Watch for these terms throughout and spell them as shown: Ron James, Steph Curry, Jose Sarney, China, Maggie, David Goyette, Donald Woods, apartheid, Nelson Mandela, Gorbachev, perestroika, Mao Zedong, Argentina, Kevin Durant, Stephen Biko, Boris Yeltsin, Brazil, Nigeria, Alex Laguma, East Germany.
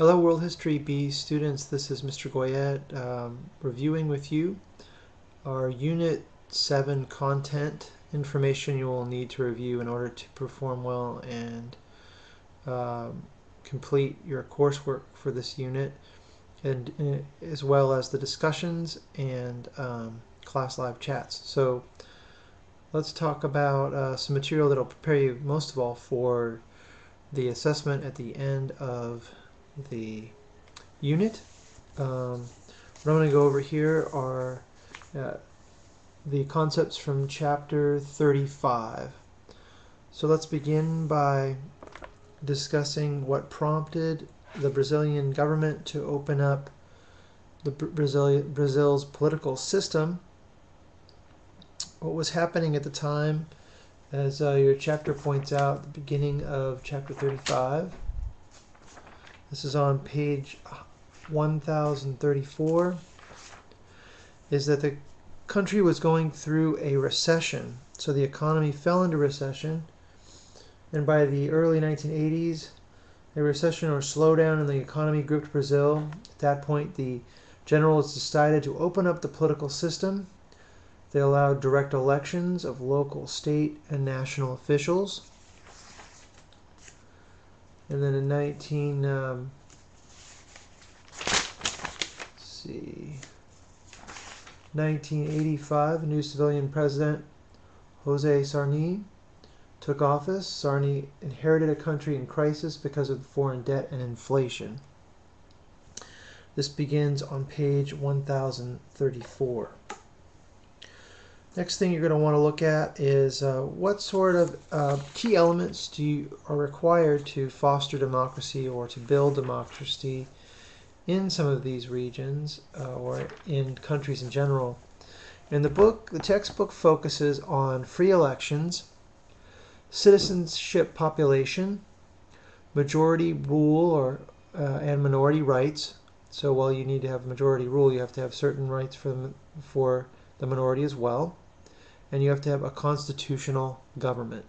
Hello World History B students, this is Mr. Goyette reviewing with you our Unit 7 content information you will need to review in order to perform well and complete your coursework for this unit, and as well as the discussions and class live chats. So let's talk about some material that will prepare you most of all for the assessment at the end of the unit. What I'm going to go over here are the concepts from chapter 35. So let's begin by discussing what prompted the Brazilian government to open up the Brazil's political system. What was happening at the time, as your chapter points out at the beginning of chapter 35. This is on page 1034, is that the country was going through a recession. So the economy fell into recession, and by the early 1980s, a recession or slowdown in the economy gripped Brazil. At that point, the generals decided to open up the political system. They allowed direct elections of local, state, and national officials. And then in 1985, a new civilian president, Jose Sarney, took office. Sarney inherited a country in crisis because of foreign debt and inflation. This begins on page 1034. Next thing you're going to want to look at is what sort of key elements are required to foster democracy or to build democracy in some of these regions or in countries in general. And the textbook focuses on free elections, citizenship population, majority rule or and minority rights. So while you need to have majority rule, you have to have certain rights for the minority as well, and you have to have a constitutional government.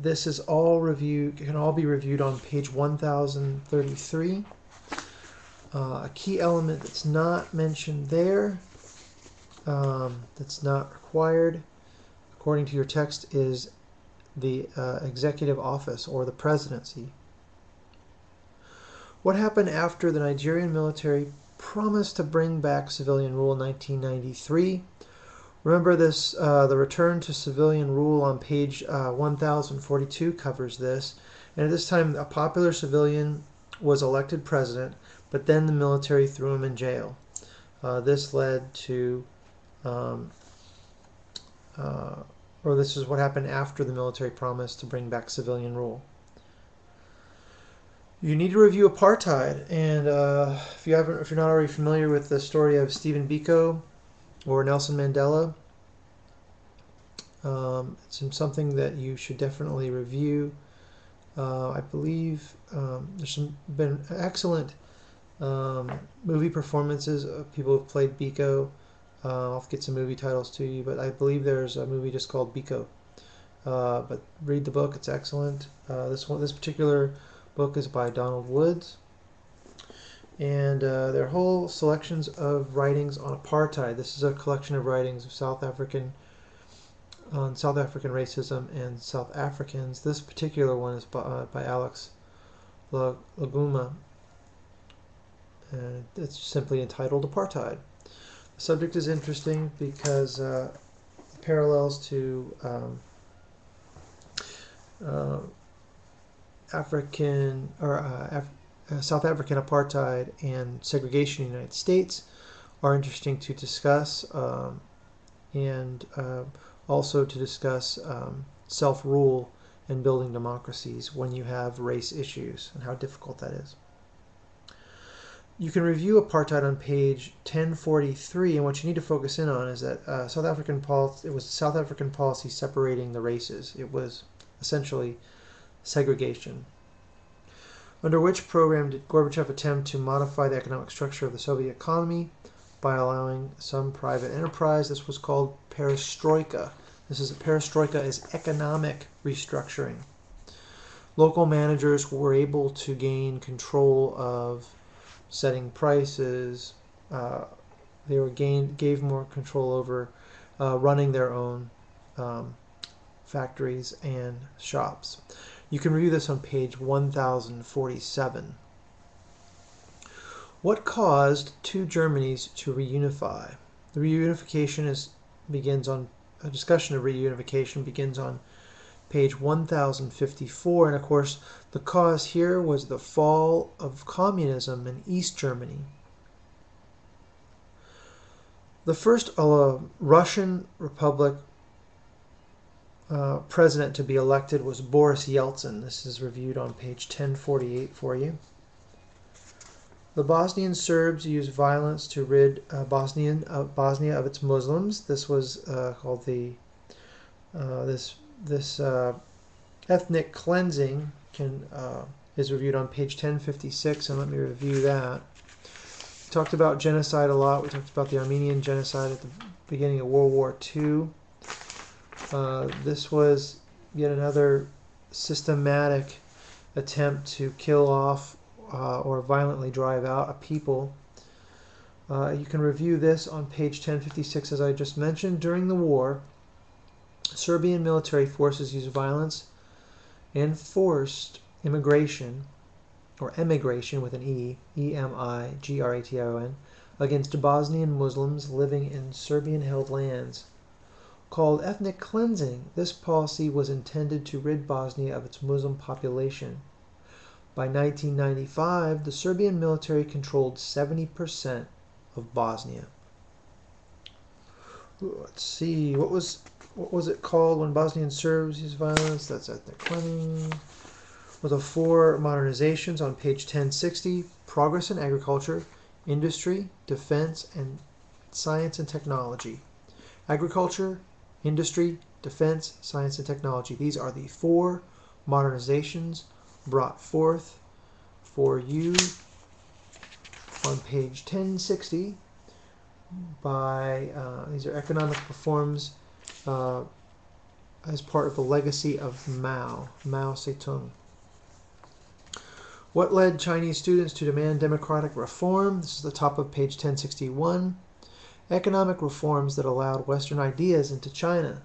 This is all can all be reviewed on page 1033. A key element that's not mentioned there, that's not required according to your text, is the executive office or the presidency. What happened after the Nigerian military promised to bring back civilian rule in 1993. Remember this, the return to civilian rule on page 1042 covers this. And at this time, a popular civilian was elected president, but then the military threw him in jail. This led to, or this is what happened after the military promised to bring back civilian rule. You need to review apartheid, and if you're not already familiar with the story of Stephen Biko or Nelson Mandela, it's something that you should definitely review. I believe there's been excellent movie performances of people who've played Biko. I'll get some movie titles to you, but I believe there's a movie just called Biko. But read the book; it's excellent. This particular book is by Donald Woods, and there are whole selections of writings on apartheid. This is a collection of writings of South African racism and South Africans. This particular one is by Alex Laguma, and it's simply entitled Apartheid. The subject is interesting because it parallels to South African apartheid and segregation in the United States are interesting to discuss, and also to discuss self-rule and building democracies when you have race issues and how difficult that is. You can review apartheid on page 1043, and what you need to focus in on is that South African policy separating the races. It was essentially segregation. Under which program did Gorbachev attempt to modify the economic structure of the Soviet economy by allowing some private enterprise? This was called perestroika. Perestroika is economic restructuring. Local managers were able to gain control of setting prices. They were gave more control over running their own factories and shops. You can review this on page 1047. What caused two Germanys to reunify? The reunification begins on page 1054, and of course the cause here was the fall of communism in East Germany. The first Russian Republic president to be elected was Boris Yeltsin. This is reviewed on page 1048 for you. The Bosnian Serbs used violence to rid Bosnia of its Muslims. This was called the ethnic cleansing is reviewed on page 1056, and let me review that. We talked about genocide a lot. We talked about the Armenian genocide at the beginning of World War II. This was yet another systematic attempt to kill off or violently drive out a people. You can review this on page 1056, as I just mentioned. During the war, Serbian military forces used violence and forced emigration with an E, E-M-I-G-R-A-T-I-O-N, against Bosnian Muslims living in Serbian-held lands. Called ethnic cleansing, this policy was intended to rid Bosnia of its Muslim population. By 1995, the Serbian military controlled 70% of Bosnia. Let's see, what was it called when Bosnian Serbs used violence? That's ethnic cleansing. With the four modernizations on page 1060, progress in agriculture, industry, defense, and science and technology. Agriculture, industry, defense, science, and technology. These are the four modernizations brought forth for you on page 1060 by, these are economic reforms as part of the legacy of Mao Zedong. What led Chinese students to demand democratic reform? This is the top of page 1061. Economic reforms that allowed Western ideas into China.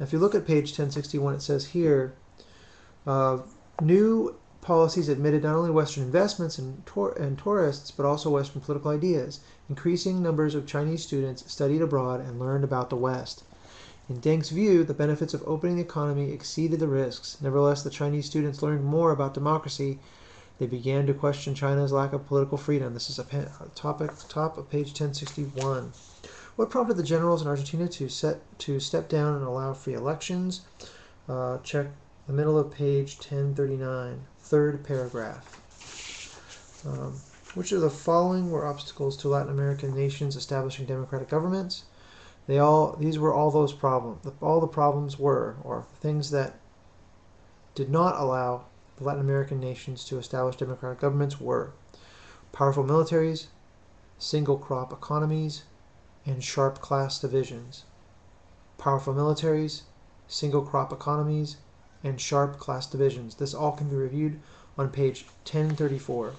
Now, if you look at page 1061, it says here, new policies admitted not only Western investments and tourists, but also Western political ideas. Increasing numbers of Chinese students studied abroad and learned about the West. In Deng's view, the benefits of opening the economy exceeded the risks. Nevertheless, the Chinese students learned more about democracy. They began to question China's lack of political freedom. This is a top of page 1061. What prompted the generals in Argentina to step down and allow free elections? Check the middle of page 1039, third paragraph. Which of the following were obstacles to Latin American nations establishing democratic governments? These were all those problems. All the problems were, or things that did not allow the Latin American nations to establish democratic governments were powerful militaries, single crop economies, and sharp class divisions. Powerful militaries, single crop economies, and sharp class divisions. This all can be reviewed on page 1034.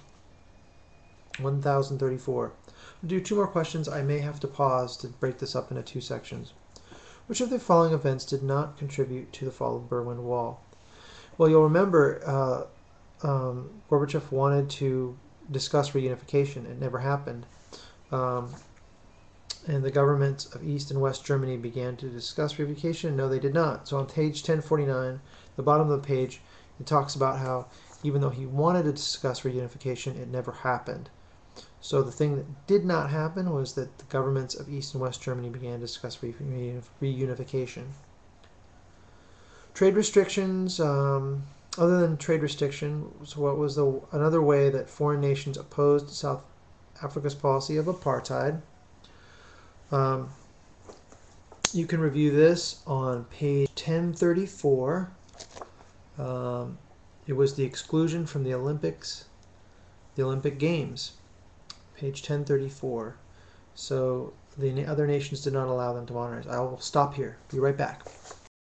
I'll do two more questions. I may have to pause to break this up into two sections. Which of the following events did not contribute to the fall of the Berlin Wall? Well, you'll remember Gorbachev wanted to discuss reunification. It never happened. And the governments of East and West Germany began to discuss reunification. No, they did not. So on page 1049, the bottom of the page, it talks about how even though he wanted to discuss reunification, it never happened. So the thing that did not happen was that the governments of East and West Germany began to discuss reunification. Trade restrictions. Other than trade restrictions, what was another way that foreign nations opposed South Africa's policy of apartheid? You can review this on page 1034. It was the exclusion from the Olympics, the Olympic Games, page 1034. So the other nations did not allow them to modernize. I will stop here. Be right back.